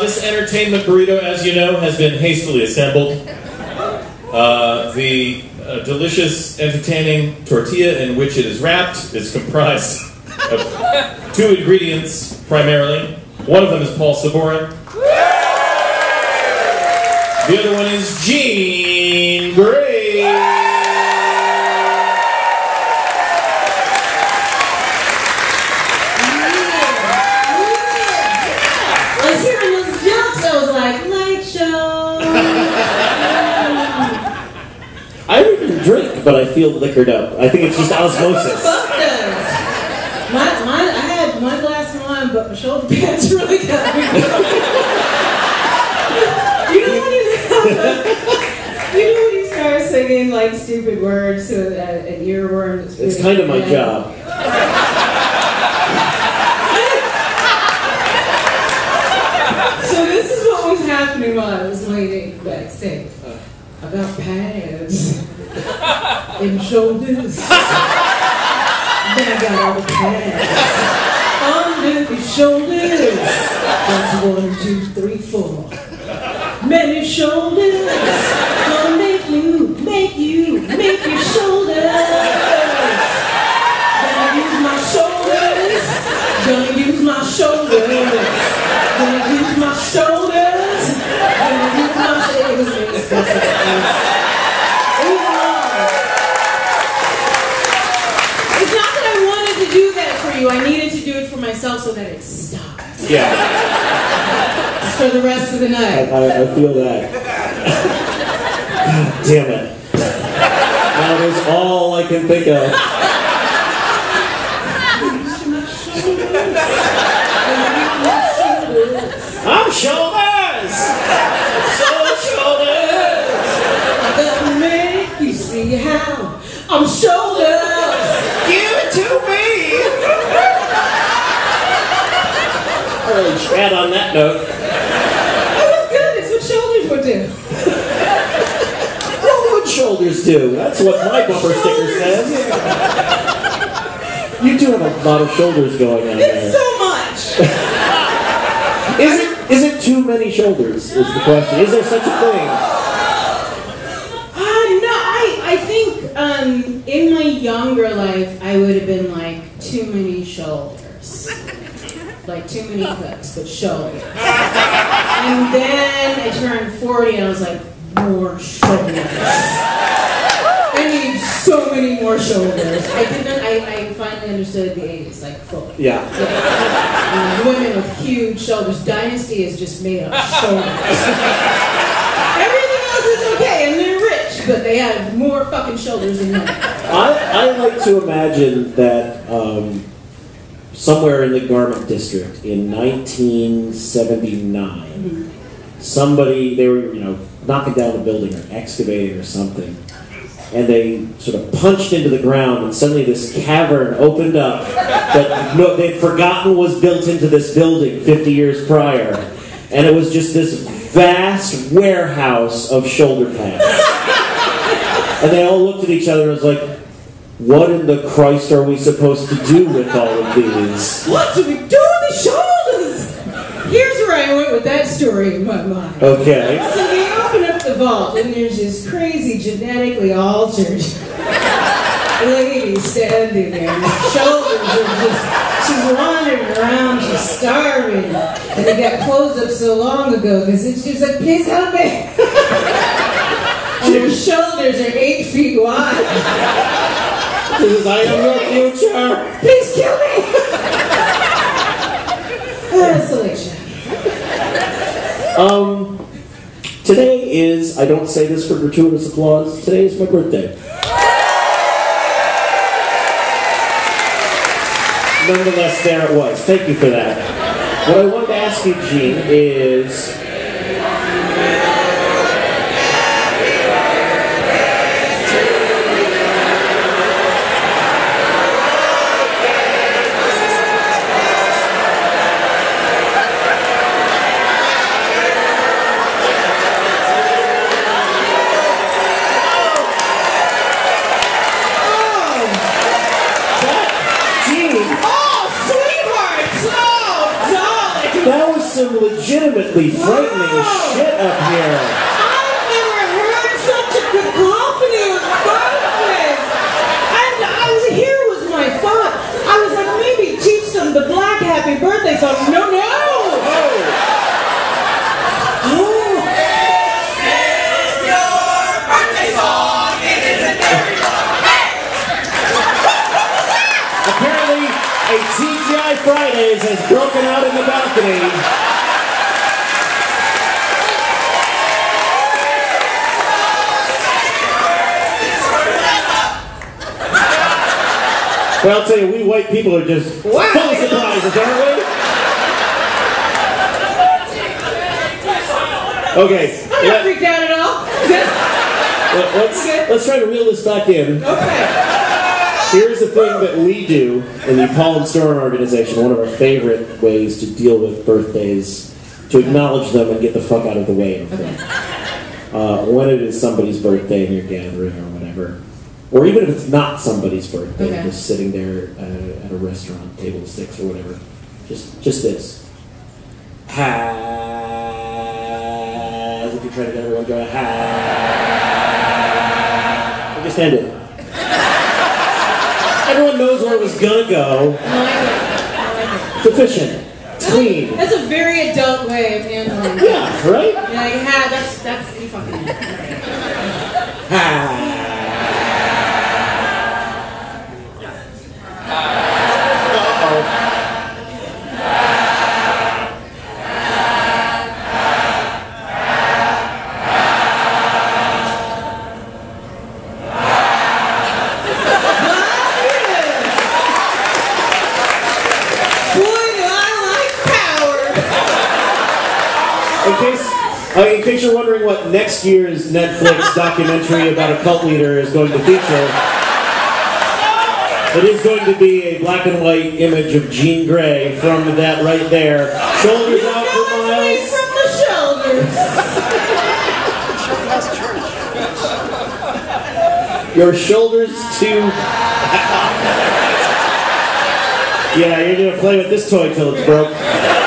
This entertainment burrito, as you know, has been hastily assembled. The delicious, entertaining tortilla in which it is wrapped is comprised of two ingredients, primarily. One of them is Paul Sabourin. The other one is Jean Grae. Drink, but I feel liquored up. I think it's just osmosis. I had one glass of wine, but my shoulder pads really got me. You know when you start singing like stupid words to an earworm? It's kind of my job. So this is what was happening while I was waiting backstage about pads. And shoulders. Then I got all the pads. Under the shoulders. That's 1, 2, 3, 4. Many shoulders. Gonna make your shoulders. Gonna use my shoulders. Gonna use my shoulders. Gonna use my shoulders. Gonna use my shoulders. I needed to do it for myself so that it stopped. Yeah. For the rest of the night. I feel that. God damn it. That was all I can think of. I'm shoulders! So shoulders! I gotta make you see how I'm shoulders! Give it to me! Chad, on that note. That was good. It's what shoulders would do. What would shoulders do? That's what my bumper sticker says. You do have a lot of shoulders going on there. It's so much. Is it too many shoulders? Is the question. Is there such a thing? No. I think in my younger life I would have been like too many shoulders. Like too many cooks, but shoulders. And then I turned 40 and I was like, more shoulders. I need so many more shoulders. I finally understood the 80s, like fully. Yeah. Women with huge shoulders. Dynasty is just made of shoulders. Everything else is okay, and they're rich, but they have more fucking shoulders than men. I like to imagine that somewhere in the garment district in 1979, somebody, they were, you know, knocking down a building or excavating or something, and they sort of punched into the ground, and suddenly this cavern opened up that they'd forgotten was built into this building 50 years prior, and it was just this vast warehouse of shoulder pads. And they all looked at each other and was like, what in the Christ are we supposed to do with all of these? What do we do with the shoulders? Here's where I went with that story in my mind. Okay. So they open up the vault, and there's this crazy, genetically altered lady standing there. And her shoulders are just, she's wandering around, she's starving. And they got closed up so long ago, because she was like, please help me. And her shoulders are 8 feet wide. Because I am your future. Please kill me. Selection. Today is, I don't say this for gratuitous applause, today is my birthday. Nonetheless, there it was. Thank you for that. What I wanted to ask you, Jean, is... been legitimately frightening as shit up here. I've never heard such a cacophony of birthdays. And here was my thought. I was like, maybe teach them the black happy birthday song. No, no. Fridays has broken out in the balcony. Well, I'll tell you, we white people are just full of surprises, aren't we? Okay. I'm not freaked out at all. Let's try to reel this back in. Okay. Here's the thing that we do in the Paul and Sabourin organization, one of our favorite ways to deal with birthdays, to acknowledge them and get the fuck out of the way of them. When it is somebody's birthday in your gathering or whatever, or even if it's not somebody's birthday, just sitting there at a restaurant, table 6 or whatever, just this. Ha! As if you're trying to get everyone going, ha! And just end it. Everyone knows where it was gonna go. I like it. Sufficient. It's clean. That's a very adult way of handling it. Yeah, right? Yeah, like, that's you fucking in case you're wondering what next year's Netflix documentary about a cult leader is going to feature, it is going to be a black and white image of Jean Grae from that right there. Shoulders out for miles. From the shoulders. Your shoulders to... Yeah, you're going to play with this toy till it's broke.